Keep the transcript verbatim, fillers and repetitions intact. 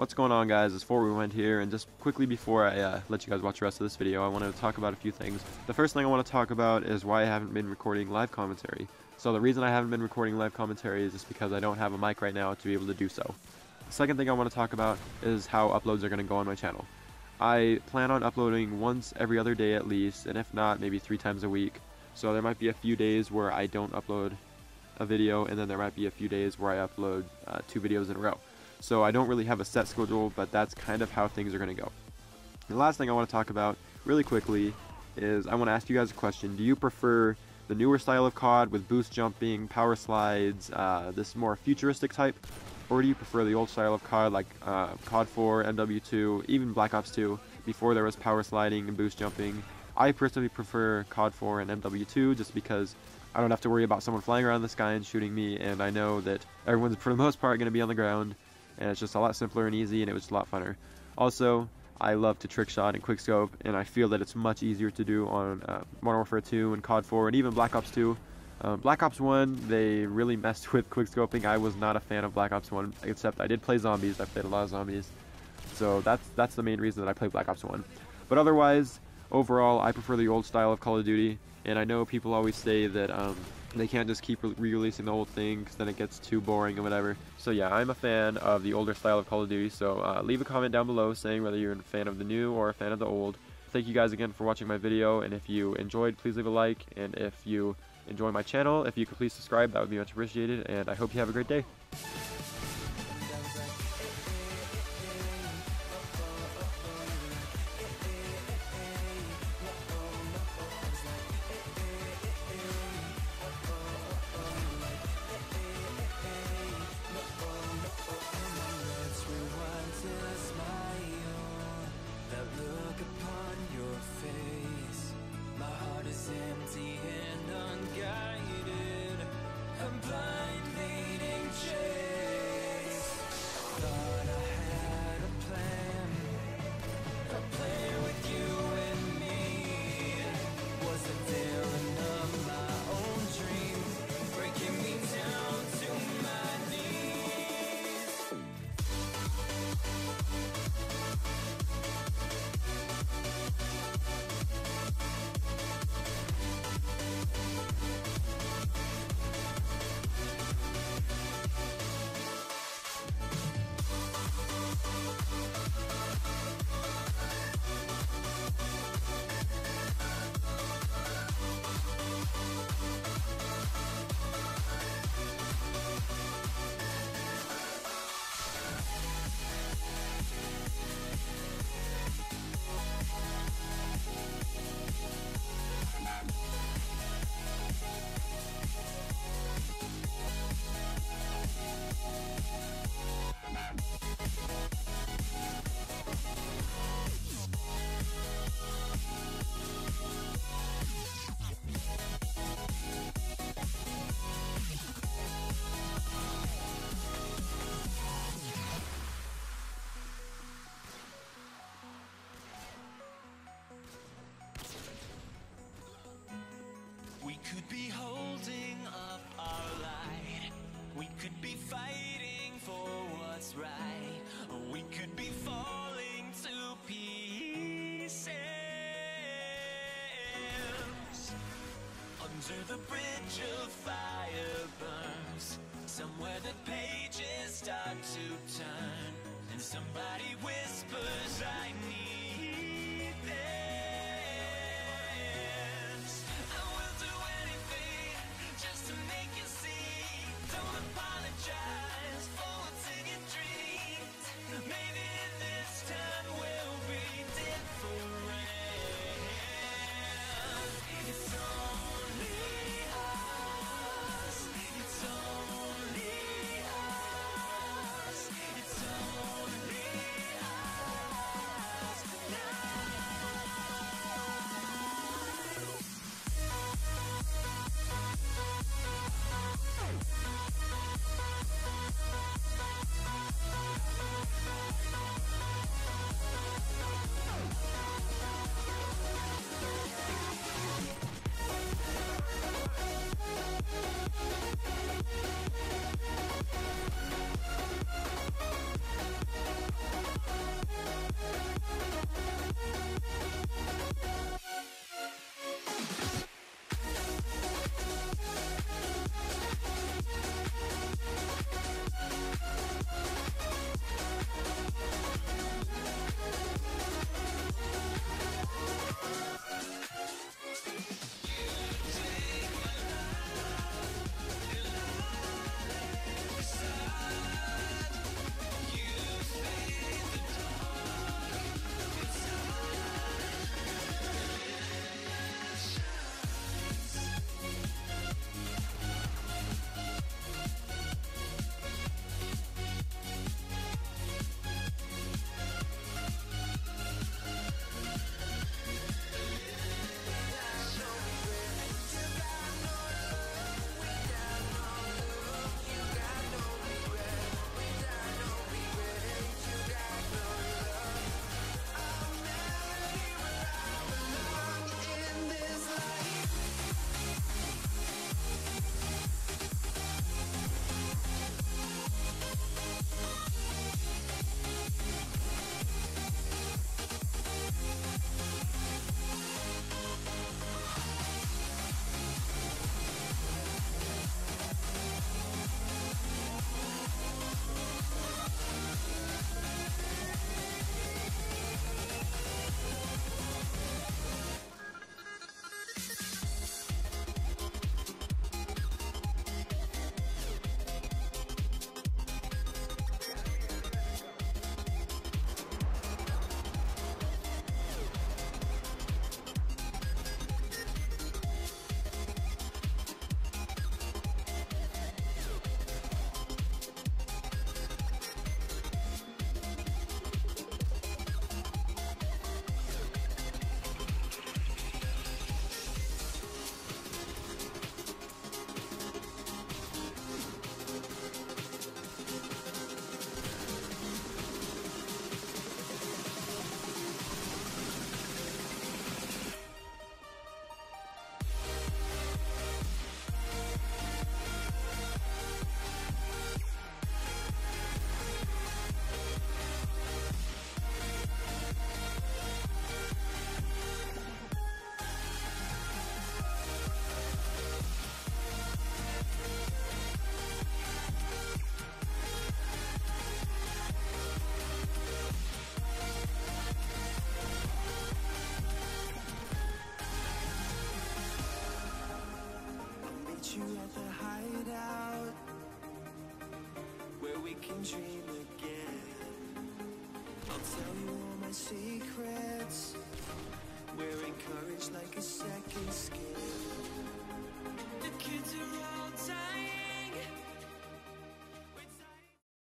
What's going on, guys? It's four Rewxnd here, and just quickly before I uh, let you guys watch the rest of this video, I wanted to talk about a few things. The first thing I want to talk about is why I haven't been recording live commentary. So the reason I haven't been recording live commentary is just because I don't have a mic right now to be able to do so. The second thing I want to talk about is how uploads are going to go on my channel. I plan on uploading once every other day at least, and if not, maybe three times a week. So there might be a few days where I don't upload a video, and then there might be a few days where I upload uh, two videos in a row. So I don't really have a set schedule, but that's kind of how things are going to go. The last thing I want to talk about really quickly is I want to ask you guys a question. Do you prefer the newer style of C O D with boost jumping, power slides, uh, this more futuristic type? Or do you prefer the old style of C O D like uh, C O D four, M W two, even Black Ops two, before there was power sliding and boost jumping? I personally prefer C O D four and M W two just because I don't have to worry about someone flying around the sky and shooting me, and I know that everyone's for the most part going to be on the ground. And it's just a lot simpler and easy, and it was just a lot funner. Also, I love to trick shot and quickscope, and I feel that it's much easier to do on uh, Modern Warfare two and C O D four and even Black Ops two. Um, Black Ops one, they really messed with quickscoping. I was not a fan of Black Ops one, except I did play zombies. I played a lot of zombies. So that's, that's the main reason that I played Black Ops one. But otherwise, overall, I prefer the old style of Call of Duty. And I know people always say that um, they can't just keep re-releasing the old thing because then it gets too boring and whatever. So yeah, I'm a fan of the older style of Call of Duty, so uh, leave a comment down below saying whether you're a fan of the new or a fan of the old. Thank you guys again for watching my video, and if you enjoyed, please leave a like. And if you enjoy my channel, if you could please subscribe, that would be much appreciated, and I hope you have a great day. Empty and unguided, I'm blind leading chase. Thought I had a plan, a plan with you and me. Was it daring of my own dreams, breaking me down to my knees? We could be holding up our light. We could be fighting for what's right. We could be falling to pieces. Under the bridge of fire burns. Somewhere the pages start to turn, and somebody whispers, I need this. I'll tell you all my secrets.